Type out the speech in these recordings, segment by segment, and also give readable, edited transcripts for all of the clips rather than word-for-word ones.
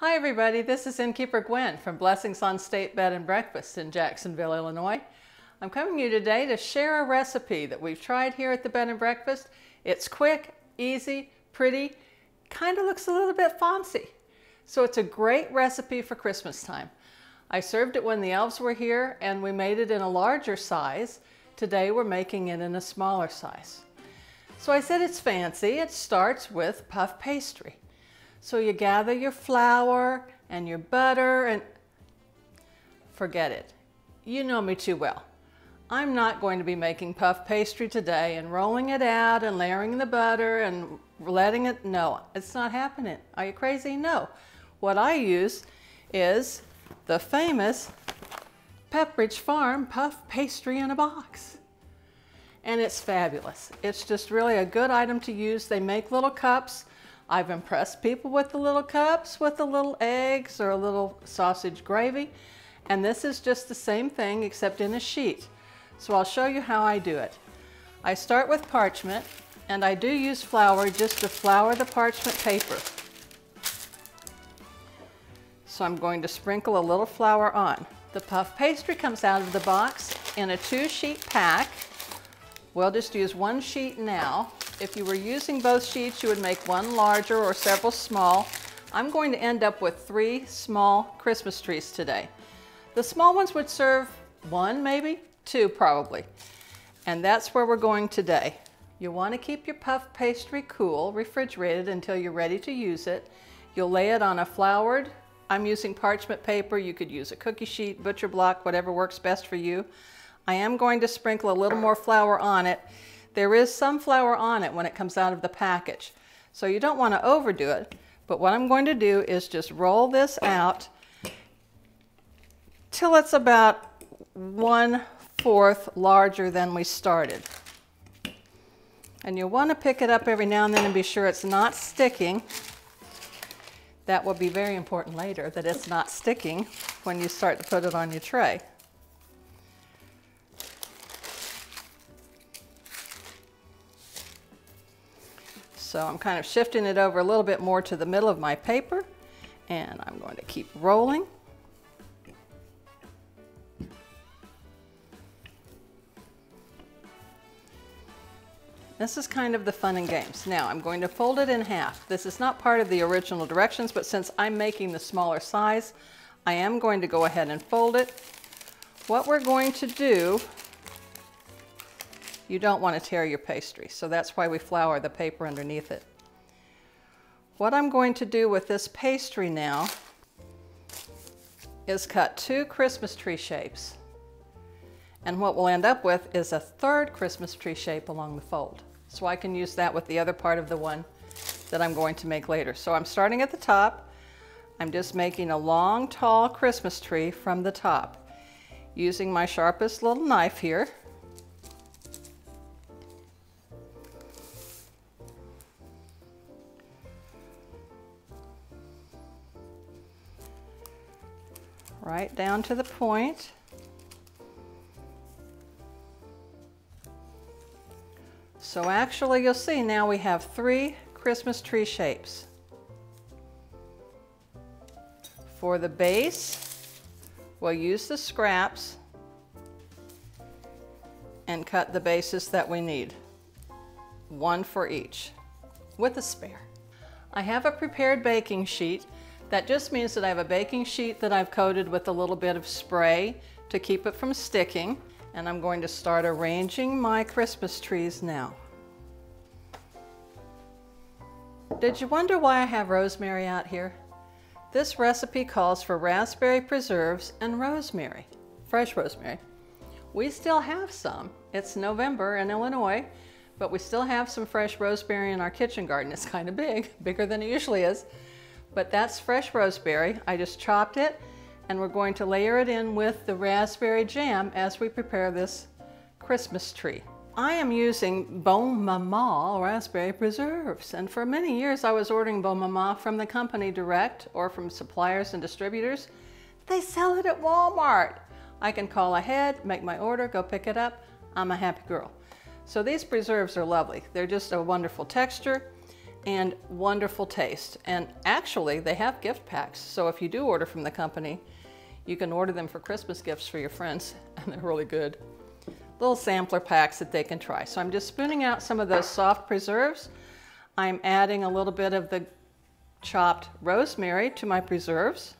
Hi everybody, this is Innkeeper Gwen from Blessings on State Bed and Breakfast in Jacksonville, Illinois. I'm coming to you today to share a recipe that we've tried here at the Bed and Breakfast. It's quick, easy, pretty, kind of looks a little bit fancy. So it's a great recipe for Christmas time. I served it when the elves were here and we made it in a larger size. Today we're making it in a smaller size. So I said it's fancy, it starts with puff pastry. So you gather your flour and your butter and forget it. You know me too well. I'm not going to be making puff pastry today and rolling it out and layering the butter and letting it, no, it's not happening. Are you crazy? No. What I use is the famous Pepperidge Farm puff pastry in a box. And it's fabulous. It's just really a good item to use. They make little cups. I've impressed people with the little cups, with the little eggs or a little sausage gravy. And this is just the same thing except in a sheet. So I'll show you how I do it. I start with parchment and I do use flour just to flour the parchment paper. So I'm going to sprinkle a little flour on. The puff pastry comes out of the box in a 2-sheet pack. We'll just use one sheet now. If you were using both sheets, you would make one larger or several small. I'm going to end up with 3 small Christmas trees today. The small ones would serve 1, maybe 2 probably. And that's where we're going today. You want to keep your puff pastry cool, refrigerated until you're ready to use it. You'll lay it on a floured, I'm using parchment paper. You could use a cookie sheet, butcher block, whatever works best for you. I am going to sprinkle a little more flour on it. There is some flour on it when it comes out of the package, so you don't want to overdo it. But what I'm going to do is just roll this out till it's about 1/4 larger than we started. And you'll want to pick it up every now and then and be sure it's not sticking. That will be very important later, that it's not sticking when you start to put it on your tray. So I'm kind of shifting it over a little bit more to the middle of my paper, and I'm going to keep rolling. This is kind of the fun and games. Now I'm going to fold it in half. This is not part of the original directions, but since I'm making the smaller size, I am going to go ahead and fold it. What we're going to do, you don't want to tear your pastry, so that's why we flour the paper underneath it. What I'm going to do with this pastry now is cut 2 Christmas tree shapes. And what we'll end up with is a 3rd Christmas tree shape along the fold. So I can use that with the other part of the one that I'm going to make later. So I'm starting at the top. I'm just making a long, tall Christmas tree from the top using my sharpest little knife here. Right down to the point. So actually you'll see now we have 3 Christmas tree shapes. For the base, we'll use the scraps and cut the bases that we need. 1 for each with a spare. I have a prepared baking sheet. That just means that I have a baking sheet that I've coated with a little bit of spray to keep it from sticking. And I'm going to start arranging my Christmas trees now. Did you wonder why I have rosemary out here? This recipe calls for raspberry preserves and rosemary, fresh rosemary. We still have some. It's November in Illinois, but we still have some fresh rosemary in our kitchen garden. It's kind of big, bigger than it usually is. But that's fresh rosemary. I just chopped it and we're going to layer it in with the raspberry jam as we prepare this Christmas tree. I am using Bon Maman raspberry preserves, and for many years I was ordering Bon Maman from the company direct or from suppliers and distributors. They sell it at Walmart. I can call ahead, make my order, go pick it up. I'm a happy girl. So these preserves are lovely. They're just a wonderful texture. and wonderful taste. And actually, they have gift packs. So if you do order from the company, you can order them for Christmas gifts for your friends, and they're really good. Little sampler packs that they can try. So I'm just spooning out some of those soft preserves. I'm adding a little bit of the chopped rosemary to my preserves.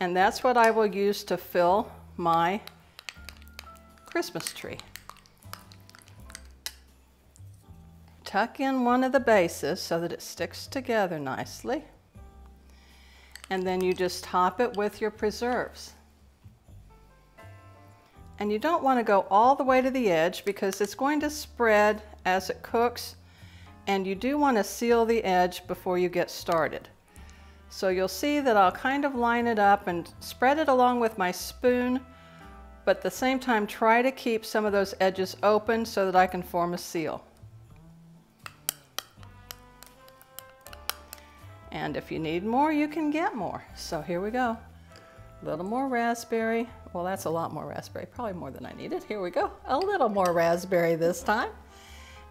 And that's what I will use to fill my Christmas tree. Tuck in one of the bases so that it sticks together nicely. And then you just top it with your preserves. And you don't want to go all the way to the edge because it's going to spread as it cooks, and you do want to seal the edge before you get started. So you'll see that I'll kind of line it up and spread it along with my spoon, but at the same time try to keep some of those edges open so that I can form a seal. And if you need more, you can get more. So here we go. A little more raspberry. Well, that's a lot more raspberry, probably more than I needed. Here we go. A little more raspberry this time.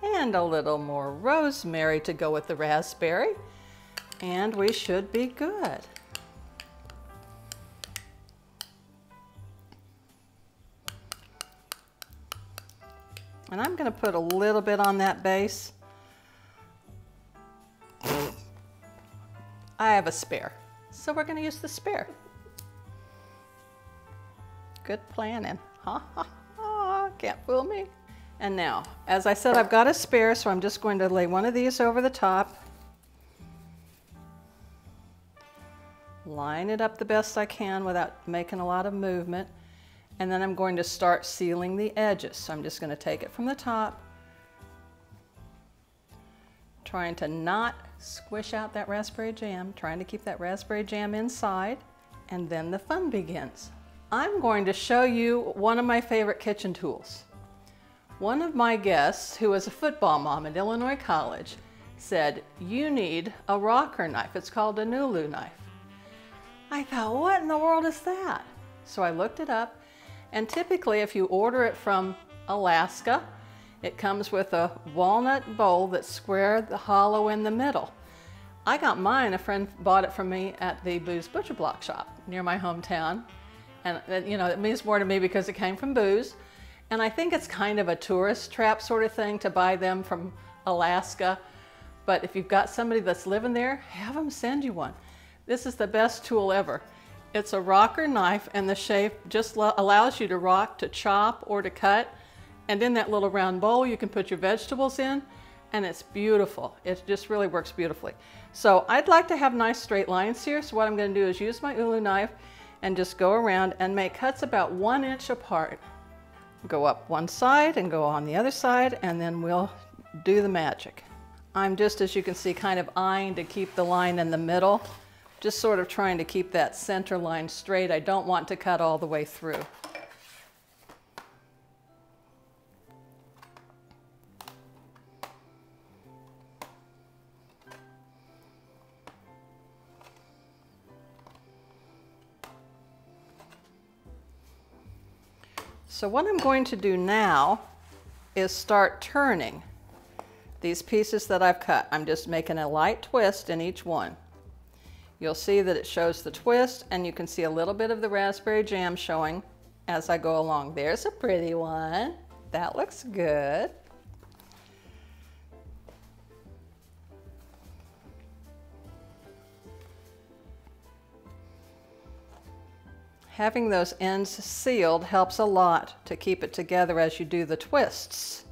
And a little more rosemary to go with the raspberry. And we should be good. And I'm going to put a little bit on that base. I have a spare, so we're going to use the spare. Good planning. Ha ha ha, can't fool me. And now, as I said, I've got a spare, so I'm just going to lay one of these over the top. Line it up the best I can without making a lot of movement. And then I'm going to start sealing the edges. So I'm just going to take it from the top, trying to not squish out that raspberry jam, trying to keep that raspberry jam inside, and then the fun begins. I'm going to show you one of my favorite kitchen tools. One of my guests, who is a football mom at Illinois College, said, "You need a rocker knife. It's called an Ulu knife." I thought, what in the world is that? So I looked it up, and typically if you order it from Alaska, it comes with a walnut bowl that's square, the hollow in the middle. I got mine, a friend bought it from me at the Booze Butcher Block shop near my hometown. And you know, it means more to me because it came from Booze. And I think it's kind of a tourist trap sort of thing to buy them from Alaska. But if you've got somebody that's living there, have them send you one. This is the best tool ever. It's a rocker knife, and the shape just allows you to rock, to chop, or to cut. And in that little round bowl, you can put your vegetables in, and it's beautiful. It just really works beautifully. So I'd like to have nice straight lines here. So what I'm going to do is use my Ulu knife and just go around and make cuts about 1 inch apart. Go up one side and go on the other side, and then we'll do the magic. I'm just, as you can see, kind of eyeing to keep the line in the middle, just sort of trying to keep that center line straight. I don't want to cut all the way through. So what I'm going to do now is start turning these pieces that I've cut. I'm just making a light twist in each one. You'll see that it shows the twist, and you can see a little bit of the raspberry jam showing as I go along. There's a pretty one. That looks good. Having those ends sealed helps a lot to keep it together as you do the twists.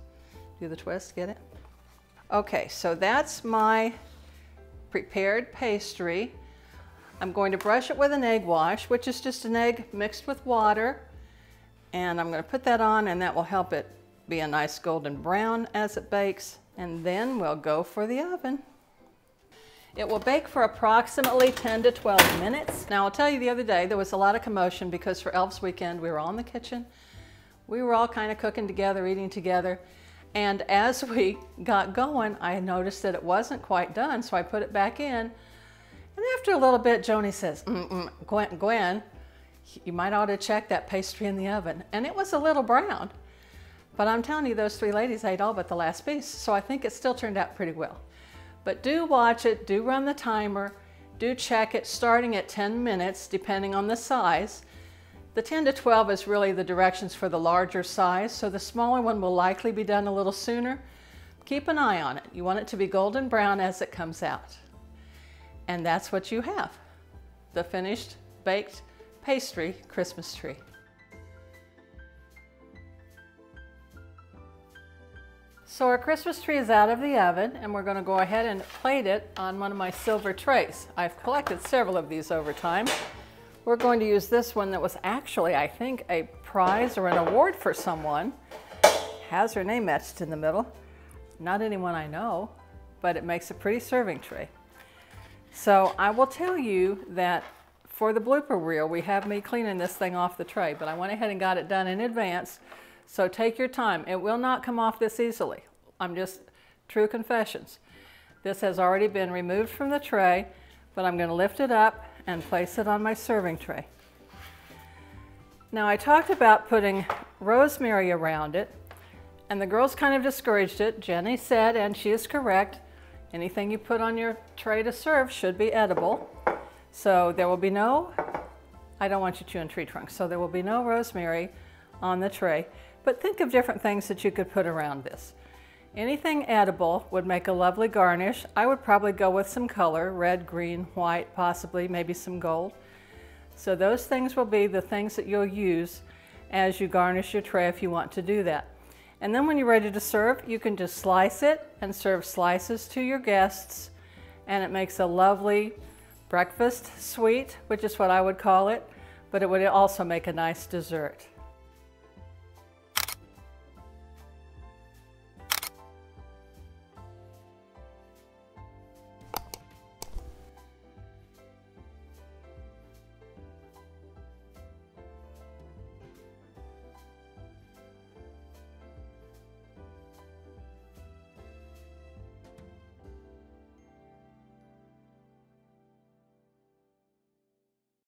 Do the twists, get it? Okay, so that's my prepared pastry. I'm going to brush it with an egg wash, which is just an egg mixed with water. And I'm going to put that on, and that will help it be a nice golden brown as it bakes. And then we'll go for the oven. It will bake for approximately 10 to 12 minutes. Now, I'll tell you, the other day there was a lot of commotion because for Elves Weekend we were all in the kitchen. We were all kind of cooking together, eating together. And as we got going, I noticed that it wasn't quite done, so I put it back in. And after a little bit, Joni says, Gwen, you might ought to check that pastry in the oven. And it was a little brown. But I'm telling you, those three ladies ate all but the last piece, so I think it still turned out pretty well. But do watch it, do run the timer, do check it starting at 10 minutes, depending on the size. The 10 to 12 is really the directions for the larger size, so the smaller one will likely be done a little sooner. Keep an eye on it. You want it to be golden brown as it comes out. And that's what you have, the finished baked pastry Christmas tree. So our Christmas tree is out of the oven, and we're going to go ahead and plate it on one of my silver trays. I've collected several of these over time. We're going to use this one that was actually, I think, a prize or an award for someone. Has her name etched in the middle. Not anyone I know, but it makes a pretty serving tray. So I will tell you that for the blooper reel, we have me cleaning this thing off the tray, but I went ahead and got it done in advance. So take your time. It will not come off this easily. I'm just true confessions. This has already been removed from the tray, but I'm going to lift it up and place it on my serving tray. Now, I talked about putting rosemary around it, and the girls kind of discouraged it. Jenny said, and she is correct, anything you put on your tray to serve should be edible. So there will be no, I don't want you chewing tree trunks, so there will be no rosemary on the tray. But think of different things that you could put around this. Anything edible would make a lovely garnish. I would probably go with some color, red, green, white, possibly, maybe some gold. So those things will be the things that you'll use as you garnish your tray if you want to do that. And then when you're ready to serve, you can just slice it and serve slices to your guests, and it makes a lovely breakfast sweet, which is what I would call it, but it would also make a nice dessert.